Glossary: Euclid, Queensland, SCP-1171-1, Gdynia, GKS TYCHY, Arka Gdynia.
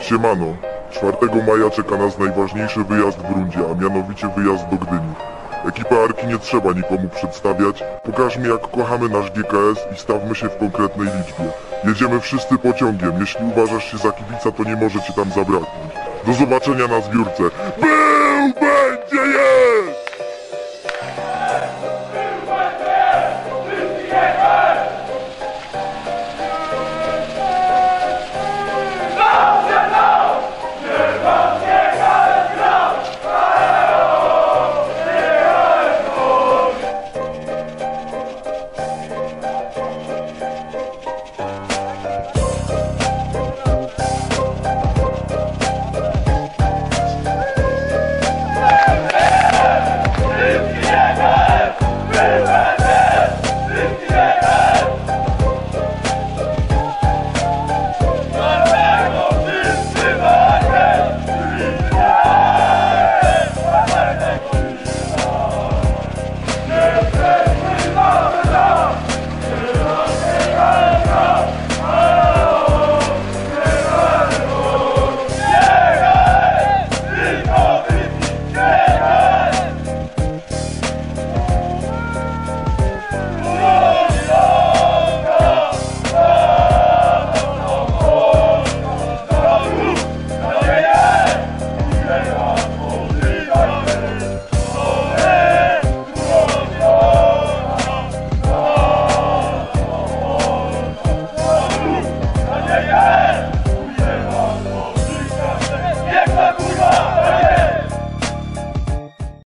Siemano, 4 maja czeka nas najważniejszy wyjazd w rundzie, a mianowicie wyjazd do Gdyni. Ekipę Arki nie trzeba nikomu przedstawiać, pokażmy jak kochamy nasz GKS i stawmy się w konkretnej liczbie. Jedziemy wszyscy pociągiem, jeśli uważasz się za kibica, to nie może cię tam zabraknąć. Do zobaczenia na zbiórce. Był, będzie, jest!